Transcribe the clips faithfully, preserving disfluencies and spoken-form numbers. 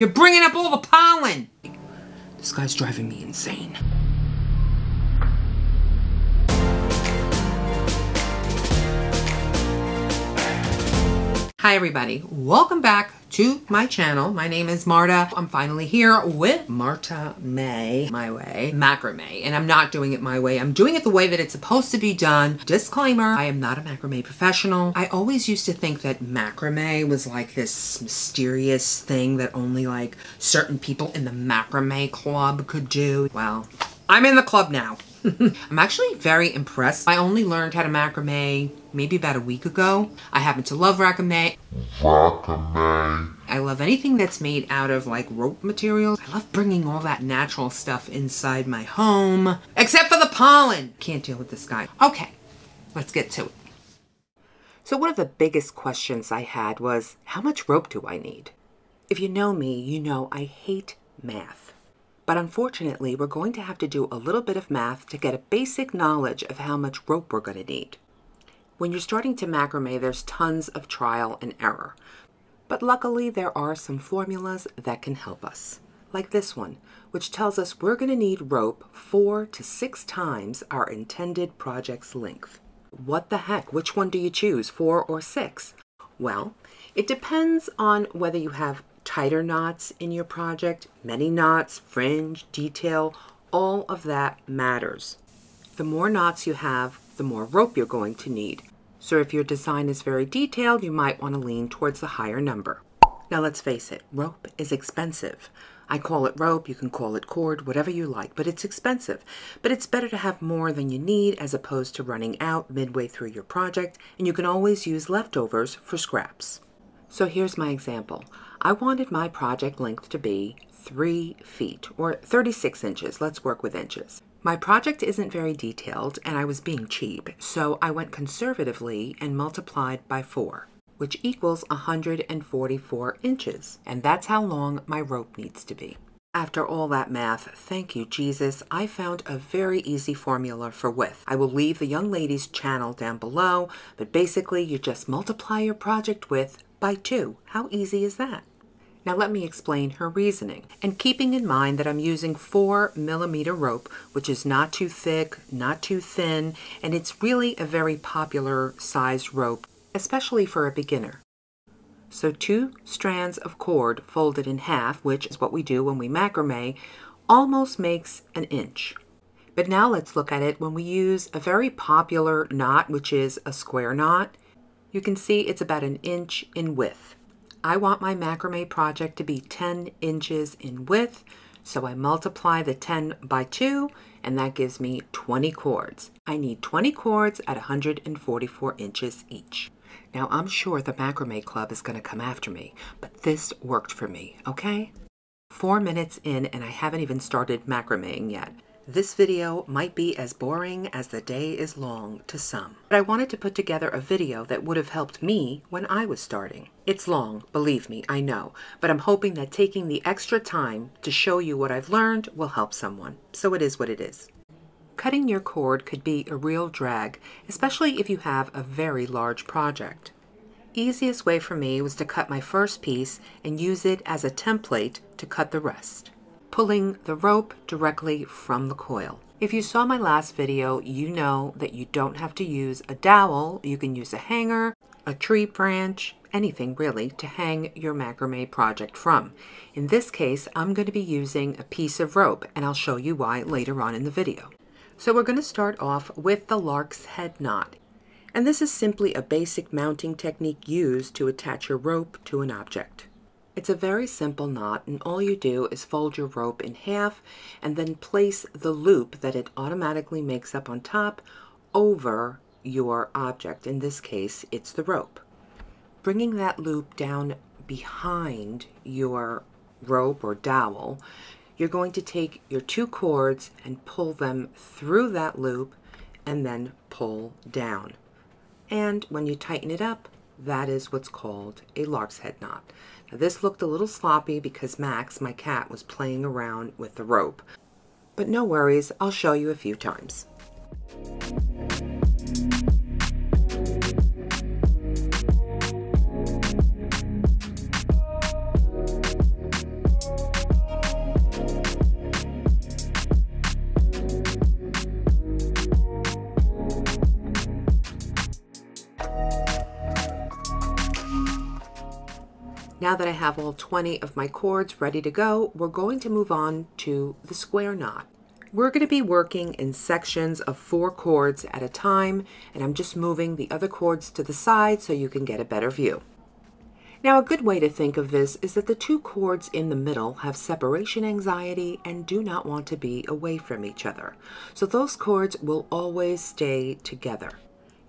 You're bringing up all the pollen! This guy's driving me insane. Hi everybody, welcome back to my channel. My name is Marta. I'm finally here with Marta May, my way, macrame. And I'm not doing it my way. I'm doing it the way that it's supposed to be done. Disclaimer, I am not a macrame professional. I always used to think that macrame was like this mysterious thing that only like certain people in the macrame club could do. Well, I'm in the club now. I'm actually very impressed. I only learned how to macrame maybe about a week ago. I happen to love macrame. Macrame. I love anything that's made out of like rope materials. I love bringing all that natural stuff inside my home, except for the pollen. Can't deal with this guy. Okay, let's get to it. So one of the biggest questions I had was, how much rope do I need? If you know me, you know I hate math. But unfortunately, we're going to have to do a little bit of math to get a basic knowledge of how much rope we're going to need. When you're starting to macrame, there's tons of trial and error. But luckily, there are some formulas that can help us. Like this one, which tells us we're going to need rope four to six times our intended project's length. What the heck? Which one do you choose, four or six? Well, it depends on whether you have tighter knots in your project, many knots, fringe, detail, all of that matters. The more knots you have, the more rope you're going to need. So if your design is very detailed, you might want to lean towards the higher number. Now let's face it, rope is expensive. I call it rope, you can call it cord, whatever you like, but it's expensive. But it's better to have more than you need as opposed to running out midway through your project, and you can always use leftovers for scraps. So here's my example. I wanted my project length to be three feet or thirty-six inches. Let's work with inches. My project isn't very detailed and I was being cheap, so I went conservatively and multiplied by four, which equals one hundred forty-four inches. And that's how long my rope needs to be. After all that math, thank you, Jesus, I found a very easy formula for width. I will leave the young lady's channel down below, but basically you just multiply your project width by two. How easy is that? Now let me explain her reasoning. And keeping in mind that I'm using four millimeter rope, which is not too thick, not too thin, and it's really a very popular size rope, especially for a beginner. So two strands of cord folded in half, which is what we do when we macrame, almost makes an inch. But now let's look at it when we use a very popular knot, which is a square knot. You can see it's about an inch in width. I want my macrame project to be ten inches in width, so I multiply the ten by two, and that gives me twenty cords. I need twenty cords at one hundred forty-four inches each. Now I'm sure the macrame club is going to come after me, but this worked for me, okay? Four minutes in and I haven't even started macrameing yet. This video might be as boring as the day is long to some, but I wanted to put together a video that would have helped me when I was starting. It's long, believe me, I know, but I'm hoping that taking the extra time to show you what I've learned will help someone. So it is what it is. Cutting your cord could be a real drag, especially if you have a very large project. Easiest way for me was to cut my first piece and use it as a template to cut the rest, pulling the rope directly from the coil. If you saw my last video, you know that you don't have to use a dowel. You can use a hanger, a tree branch, anything really to hang your macrame project from. In this case, I'm going to be using a piece of rope and I'll show you why later on in the video. So we're going to start off with the lark's head knot. And this is simply a basic mounting technique used to attach your rope to an object. It's a very simple knot, and all you do is fold your rope in half and then place the loop that it automatically makes up on top over your object. In this case, it's the rope. Bringing that loop down behind your rope or dowel, you're going to take your two cords and pull them through that loop and then pull down. And when you tighten it up, that is what's called a lark's head knot. Now, this looked a little sloppy because Max, my cat, was playing around with the rope. But no worries, I'll show you a few times. Now that I have all twenty of my cords ready to go, we're going to move on to the square knot. We're going to be working in sections of four cords at a time, and I'm just moving the other cords to the side so you can get a better view. Now, a good way to think of this is that the two cords in the middle have separation anxiety and do not want to be away from each other. So those cords will always stay together.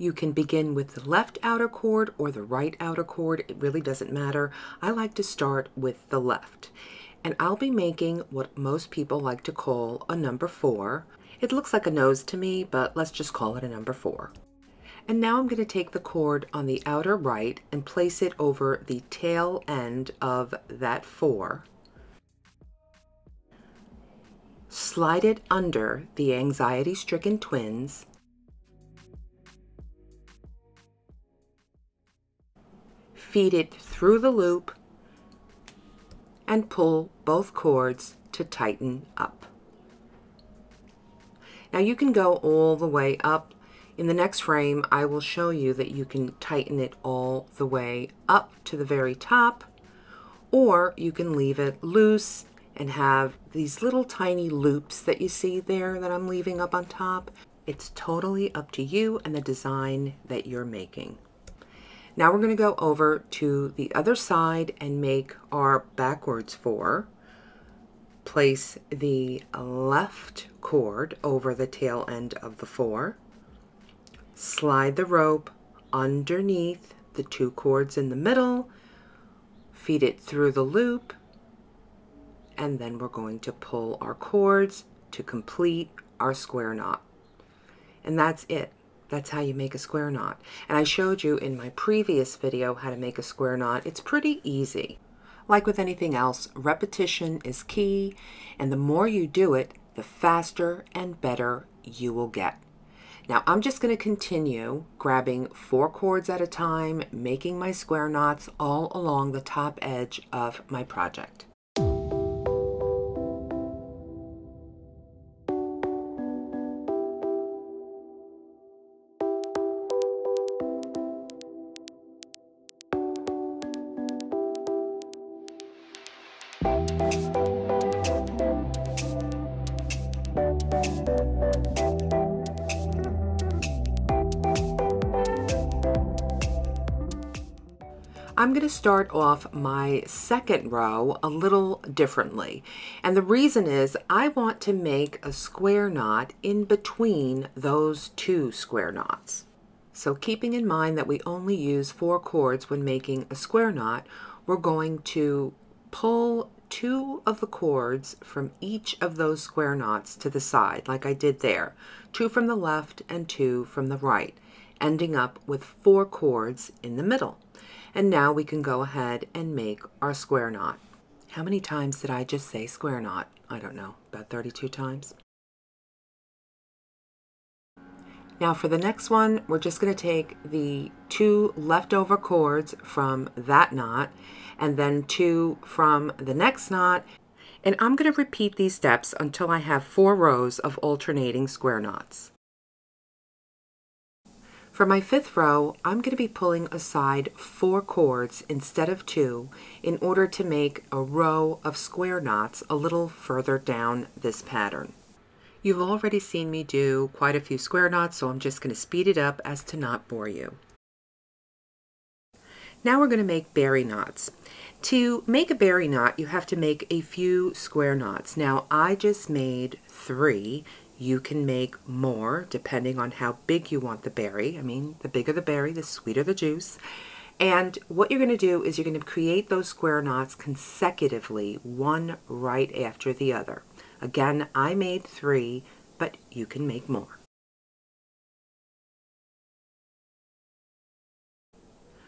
You can begin with the left outer cord or the right outer cord. It really doesn't matter. I like to start with the left. And I'll be making what most people like to call a number four. It looks like a nose to me, but let's just call it a number four. And now I'm going to take the cord on the outer right and place it over the tail end of that four. Slide it under the anxiety-stricken twins. Feed it through the loop and pull both cords to tighten up. Now you can go all the way up. In the next frame, I will show you that you can tighten it all the way up to the very top, or you can leave it loose and have these little tiny loops that you see there that I'm leaving up on top. It's totally up to you and the design that you're making. Now we're going to go over to the other side and make our backwards four. Place the left cord over the tail end of the four. Slide the rope underneath the two cords in the middle, feed it through the loop, and then we're going to pull our cords to complete our square knot. And that's it. That's how you make a square knot. And I showed you in my previous video how to make a square knot. It's pretty easy. Like with anything else, repetition is key, and the more you do it, the faster and better you will get. Now I'm just going to continue grabbing four cords at a time, making my square knots all along the top edge of my project. I'm going to start off my second row a little differently, and the reason is I want to make a square knot in between those two square knots. So keeping in mind that we only use four cords when making a square knot, we're going to pull two of the cords from each of those square knots to the side, like I did there, two from the left and two from the right, ending up with four cords in the middle. And now we can go ahead and make our square knot. How many times did I just say square knot? I don't know, about thirty-two times. Now for the next one, we're just going to take the two leftover cords from that knot and then two from the next knot. And I'm going to repeat these steps until I have four rows of alternating square knots. For my fifth row, I'm going to be pulling aside four cords instead of two in order to make a row of square knots a little further down this pattern. You've already seen me do quite a few square knots, so I'm just going to speed it up as to not bore you. Now we're going to make berry knots. To make a berry knot, you have to make a few square knots. Now I just made three. You can make more depending on how big you want the berry. I mean, the bigger the berry, the sweeter the juice. And what you're going to do is you're going to create those square knots consecutively, one right after the other. Again, I made three, but you can make more.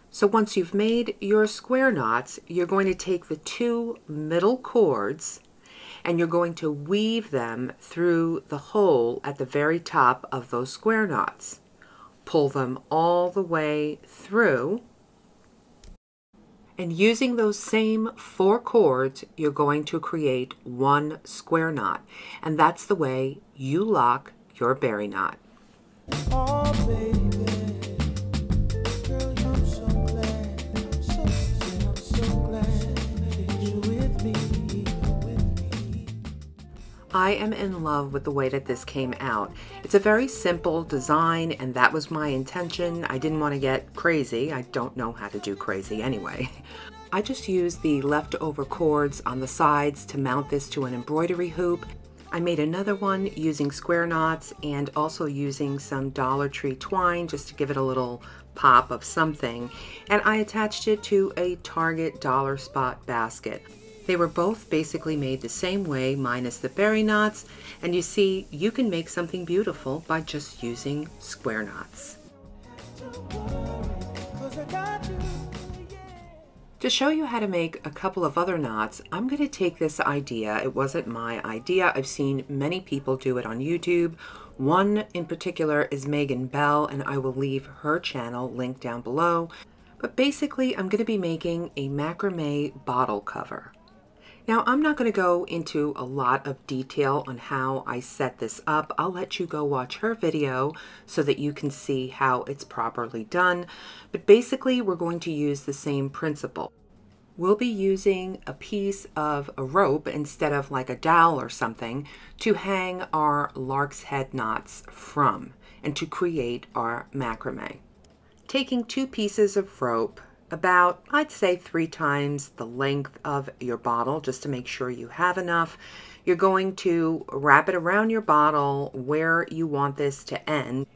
So once you've made your square knots, you're going to take the two middle cords and you're going to weave them through the hole at the very top of those square knots. Pull them all the way through, and using those same four cords, you're going to create one square knot, and that's the way you lock your berry knot. Oh, baby. Girl, I'm so glad. So, I'm so glad. I am in love with the way that this came out. It's a very simple design, and that was my intention. I didn't want to get crazy. I don't know how to do crazy anyway. I just used the leftover cords on the sides to mount this to an embroidery hoop. I made another one using square knots and also using some Dollar Tree twine just to give it a little pop of something. And I attached it to a Target dollar spot basket. They were both basically made the same way, minus the berry knots. And you see, you can make something beautiful by just using square knots. To show you how to make a couple of other knots, I'm going to take this idea. It wasn't my idea. I've seen many people do it on YouTube. One in particular is Megan Bell, and I will leave her channel linked down below. But basically, I'm going to be making a macrame bottle cover. Now, I'm not going to go into a lot of detail on how I set this up. I'll let you go watch her video so that you can see how it's properly done. But basically, we're going to use the same principle. We'll be using a piece of a rope instead of like a dowel or something to hang our lark's head knots from and to create our macrame. Taking two pieces of rope, about, I'd say, three times the length of your bottle, just to make sure you have enough. You're going to wrap it around your bottle where you want this to end,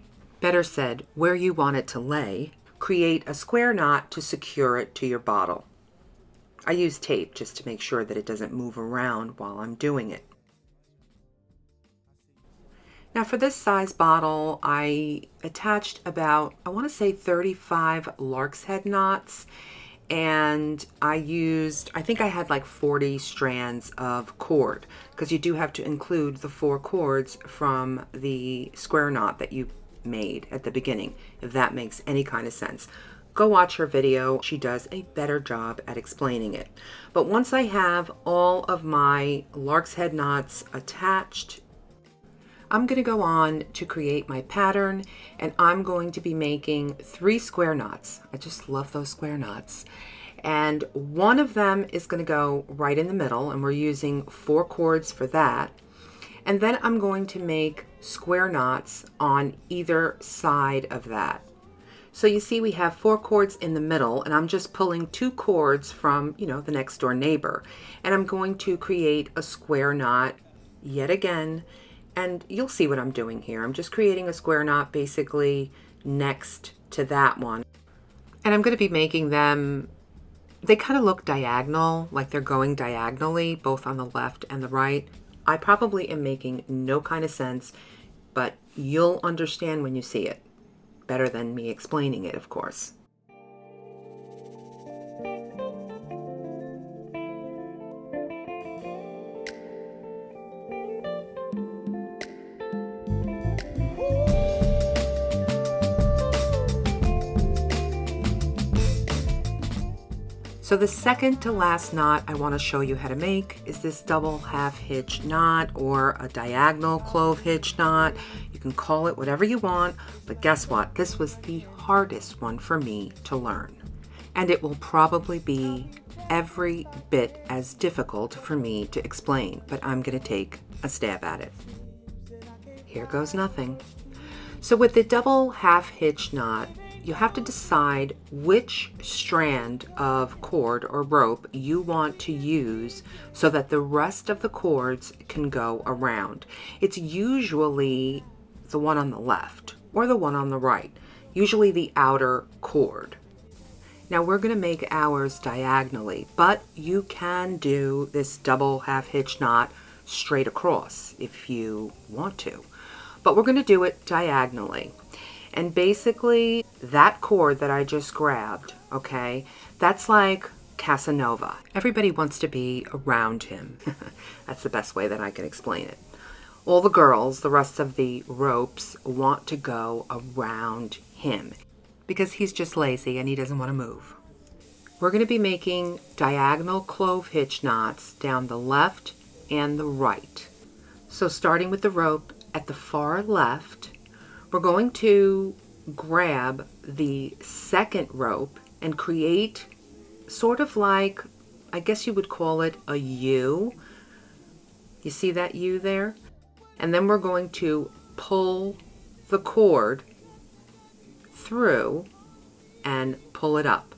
better said, where you want it to lay. Create a square knot to secure it to your bottle. I use tape just to make sure that it doesn't move around while I'm doing it. Now for this size bottle, I attached about, I want to say thirty-five lark's head knots, and I used, I think I had like forty strands of cord, because you do have to include the four cords from the square knot that you made at the beginning, if that makes any kind of sense. Go watch her video. She does a better job at explaining it. But once I have all of my lark's head knots attached, I'm going to go on to create my pattern, and I'm going to be making three square knots. I just love those square knots. And one of them is going to go right in the middle, and we're using four cords for that. And then I'm going to make square knots on either side of that. So you see we have four cords in the middle, and I'm just pulling two cords from, you know, the next door neighbor. And I'm going to create a square knot yet again. And you'll see what I'm doing here. I'm just creating a square knot basically next to that one. And I'm going to be making them, they kind of look diagonal, like they're going diagonally, both on the left and the right. I probably am making no kind of sense, but you'll understand when you see it. Better than me explaining it, of course. So the second to last knot I want to show you how to make is this double half hitch knot, or a diagonal clove hitch knot. You can call it whatever you want, but guess what? This was the hardest one for me to learn. And it will probably be every bit as difficult for me to explain, but I'm going to take a stab at it. Here goes nothing. So with the double half hitch knot, you have to decide which strand of cord or rope you want to use so that the rest of the cords can go around. It's usually the one on the left or the one on the right, usually the outer cord. Now we're going to make ours diagonally, but you can do this double half hitch knot straight across if you want to, but we're going to do it diagonally. And basically, that cord that I just grabbed, okay, that's like Casanova. Everybody wants to be around him. That's the best way that I can explain it. All the girls, the rest of the ropes, want to go around him because he's just lazy and he doesn't want to move. We're going to be making diagonal clove hitch knots down the left and the right. So starting with the rope at the far left, we're going to grab the second rope and create sort of like, I guess you would call it a U, You see that U there? And then we're going to pull the cord through and pull it up.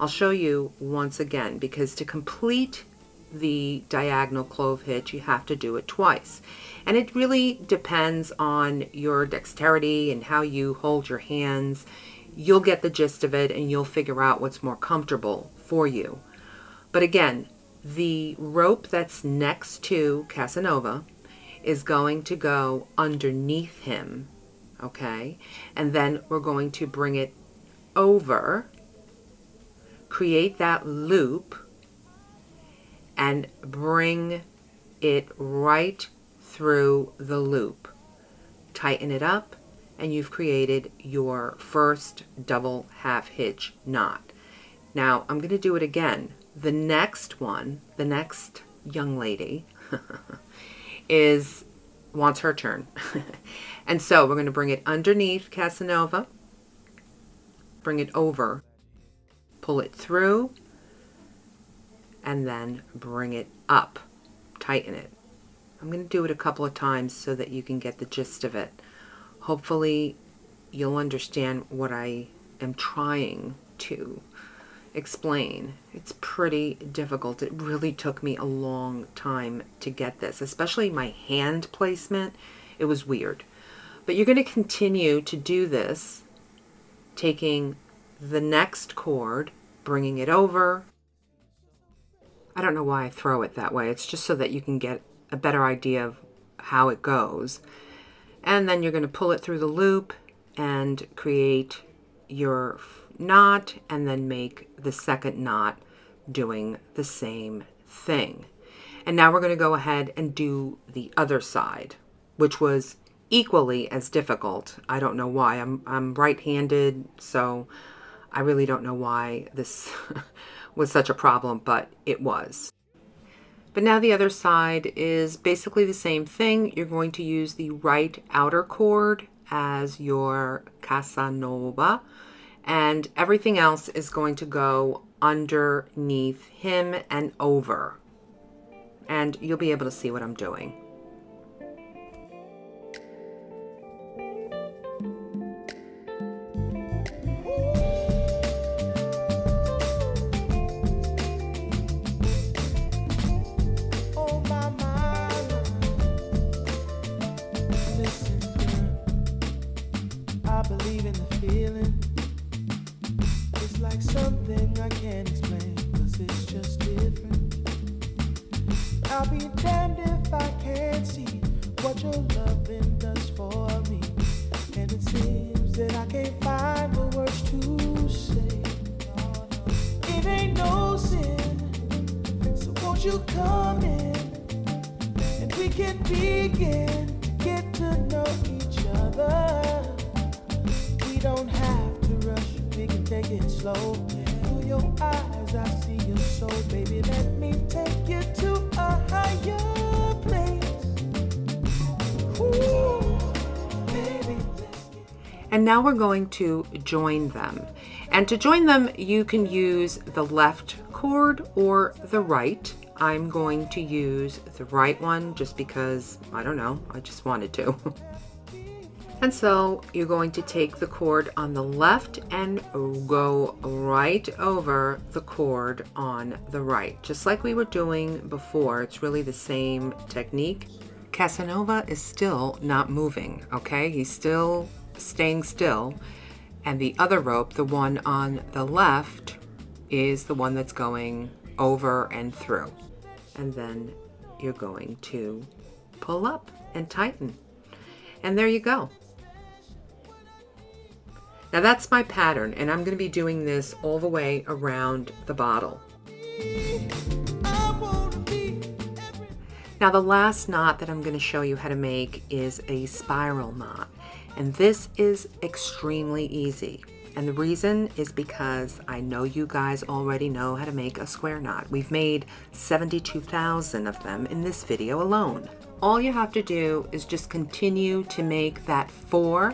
I'll show you once again, because to complete the diagonal clove hitch you have to do it twice, and it really depends on your dexterity and how you hold your hands. You'll get the gist of it and you'll figure out what's more comfortable for you. But again, the rope that's next to Casanova is going to go underneath him, okay? And then we're going to bring it over, create that loop, and bring it right through the loop. Tighten it up, and you've created your first double half hitch knot. Now, I'm going to do it again. The next one, the next young lady, is wants her turn. And so we're going to bring it underneath Casanova, bring it over, pull it through, and then bring it up, tighten it. I'm going to do it a couple of times so that you can get the gist of it. Hopefully you'll understand what I am trying to explain. It's pretty difficult. It really took me a long time to get this, especially my hand placement. It was weird. But you're going to continue to do this, taking the next cord, bringing it over. I don't know why I throw it that way. It's just so that you can get a better idea of how it goes. And then you're going to pull it through the loop and create your knot, and then make the second knot doing the same thing. And now we're going to go ahead and do the other side, which was equally as difficult. I don't know why. I'm, I'm right-handed, so I really don't know why this was such a problem, but it was. But now the other side is basically the same thing. You're going to use the right outer cord as your Casanova, and everything else is going to go underneath him and over. And you'll be able to see what I'm doing. And now we're going to join them. And to join them, you can use the left cord or the right. I'm going to use the right one just because, I don't know, I just wanted to. And so you're going to take the cord on the left and go right over the cord on the right, just like we were doing before. It's really the same technique. Casanova is still not moving, okay? He's still staying still, and the other rope, the one on the left, is the one that's going over and through. And then you're going to pull up and tighten, and there you go. Now that's my pattern, and I'm going to be doing this all the way around the bottle. Now the last knot that I'm going to show you how to make is a spiral knot. And this is extremely easy. And the reason is because I know you guys already know how to make a square knot. We've made seventy-two thousand of them in this video alone. All you have to do is just continue to make that four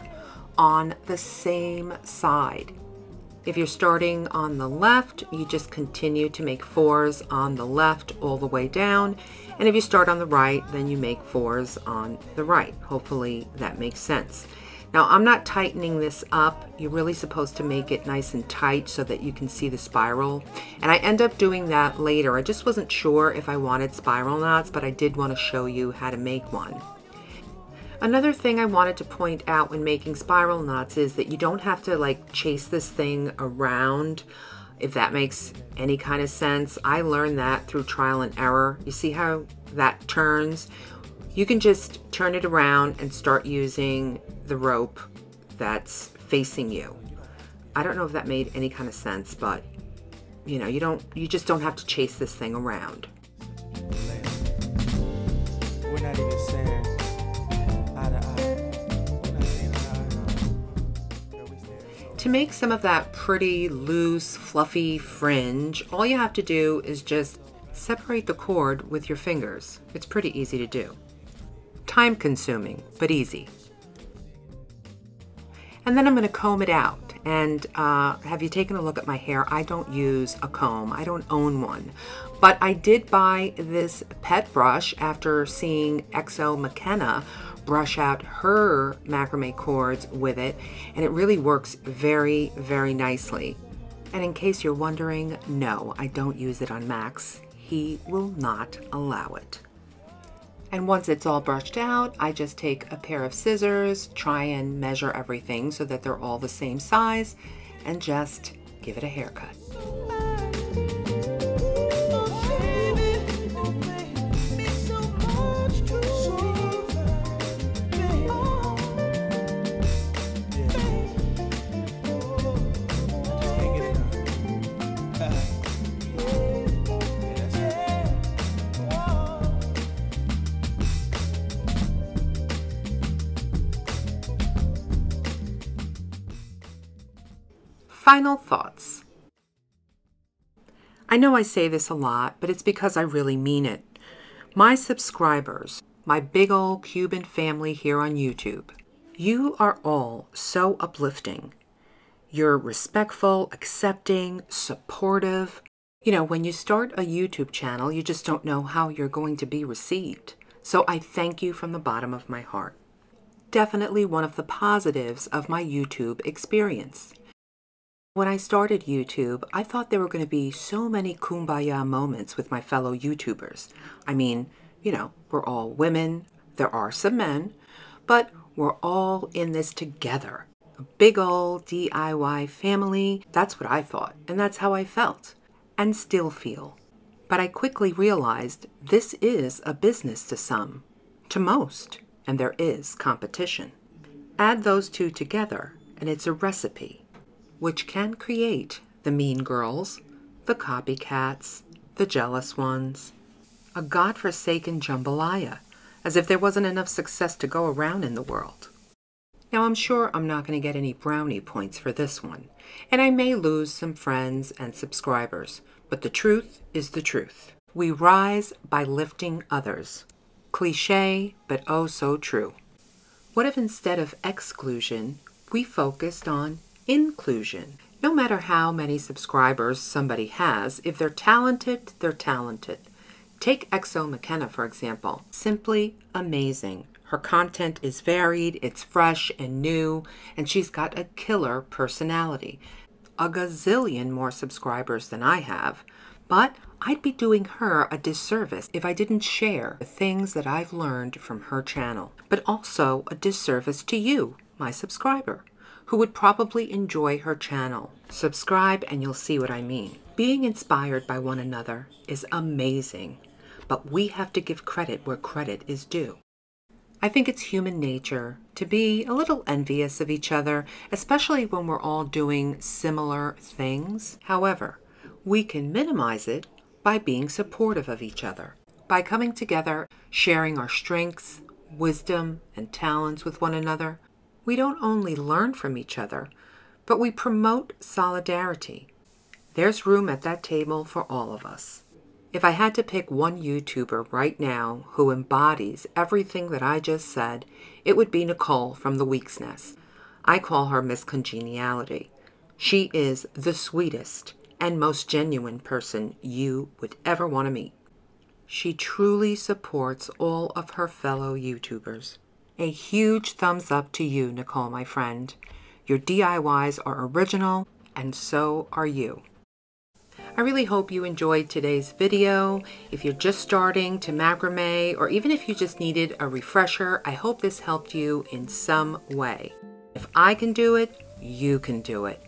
on the same side. If you're starting on the left, you just continue to make fours on the left all the way down. And if you start on the right, then you make fours on the right. Hopefully that makes sense. Now I'm not tightening this up. You're really supposed to make it nice and tight so that you can see the spiral. And I end up doing that later. I just wasn't sure if I wanted spiral knots, but I did want to show you how to make one. Another thing I wanted to point out when making spiral knots is that you don't have to like chase this thing around, if that makes any kind of sense. I learned that through trial and error. You see how that turns? You can just turn it around and start using the rope that's facing you. I don't know if that made any kind of sense, but you know, you don't, you just don't have to chase this thing around. We're not even saying eye to eye. We're not saying eye to eye. Girl, we stand so. To make some of that pretty loose, fluffy fringe, all you have to do is just separate the cord with your fingers. It's pretty easy to do. Time consuming, but easy. And then I'm going to comb it out. And uh, have you taken a look at my hair? I don't use a comb. I don't own one. But I did buy this pet brush after seeing X O MaCenna brush out her macrame cords with it. And it really works very, very nicely. And in case you're wondering, no, I don't use it on Max. He will not allow it. And once it's all brushed out, I just take a pair of scissors, try and measure everything so that they're all the same size, and just give it a haircut. Final thoughts. I know I say this a lot, but it's because I really mean it. My subscribers, my big old Cuban family here on YouTube, you are all so uplifting. You're respectful, accepting, supportive. You know, when you start a YouTube channel, you just don't know how you're going to be received. So I thank you from the bottom of my heart. Definitely one of the positives of my YouTube experience. When I started YouTube, I thought there were going to be so many kumbaya moments with my fellow YouTubers. I mean, you know, we're all women, there are some men, but we're all in this together. A big old D I Y family, that's what I thought, and that's how I felt, and still feel. But I quickly realized this is a business to some, to most, and there is competition. Add those two together, and it's a recipe which can create the mean girls, the copycats, the jealous ones, a godforsaken jambalaya, as if there wasn't enough success to go around in the world. Now, I'm sure I'm not going to get any brownie points for this one, and I may lose some friends and subscribers, but the truth is the truth. We rise by lifting others. Cliché, but oh so true. What if instead of exclusion, we focused on inclusion? No matter how many subscribers somebody has, if they're talented, they're talented. Take X O MaCenna, for example. Simply amazing. Her content is varied, it's fresh and new, and she's got a killer personality. A gazillion more subscribers than I have, but I'd be doing her a disservice if I didn't share the things that I've learned from her channel, but also a disservice to you, my subscriber, who would probably enjoy her channel. Subscribe and you'll see what I mean. Being inspired by one another is amazing, but we have to give credit where credit is due. I think it's human nature to be a little envious of each other, especially when we're all doing similar things. However, we can minimize it by being supportive of each other, by coming together, sharing our strengths, wisdom, and talents with one another. We don't only learn from each other, but we promote solidarity. There's room at that table for all of us. If I had to pick one YouTuber right now who embodies everything that I just said, it would be Nicole from The Week's Nest. I call her Miss Congeniality. She is the sweetest and most genuine person you would ever want to meet. She truly supports all of her fellow YouTubers. A huge thumbs up to you, Nicole, my friend. Your D I Ys are original, and so are you. I really hope you enjoyed today's video. If you're just starting to macrame, or even if you just needed a refresher, I hope this helped you in some way. If I can do it, you can do it.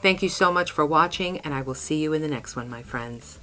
Thank you so much for watching, and I will see you in the next one, my friends.